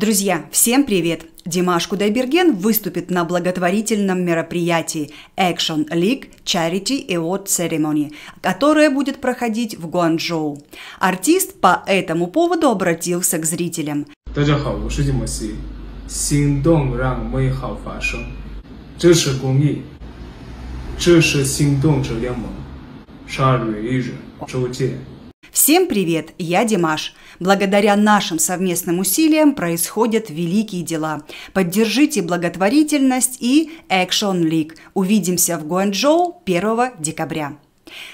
Друзья, всем привет! Димаш Кудайберген выступит на благотворительном мероприятии Action League Charity Award Ceremony, которое будет проходить в Гуанчжоу. Артист по этому поводу обратился к зрителям. Всем привет, я Димаш. Благодаря нашим совместным усилиям происходят великие дела. Поддержите благотворительность и Action League. Увидимся в Гуанчжоу 1 декабря.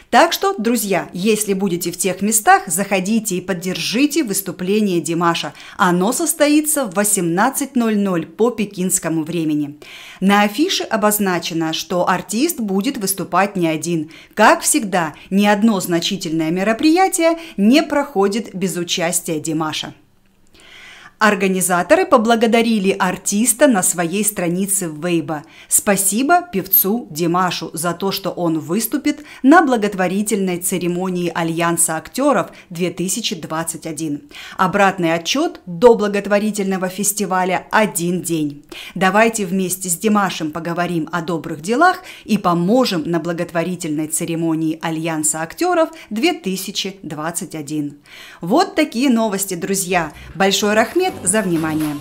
Так что, друзья, если будете в тех местах, заходите и поддержите выступление Димаша. Оно состоится в 18:00 по пекинскому времени. На афише обозначено, что артист будет выступать не один. Как всегда, ни одно значительное мероприятие не проходит без участия Димаша. Организаторы поблагодарили артиста на своей странице в Вейбо. Спасибо певцу Димашу за то, что он выступит на благотворительной церемонии Альянса актеров 2021. Обратный отчет до благотворительного фестиваля один день. Давайте вместе с Димашем поговорим о добрых делах и поможем на благотворительной церемонии Альянса актеров 2021. Вот такие новости, друзья. Большой рахмет за внимание!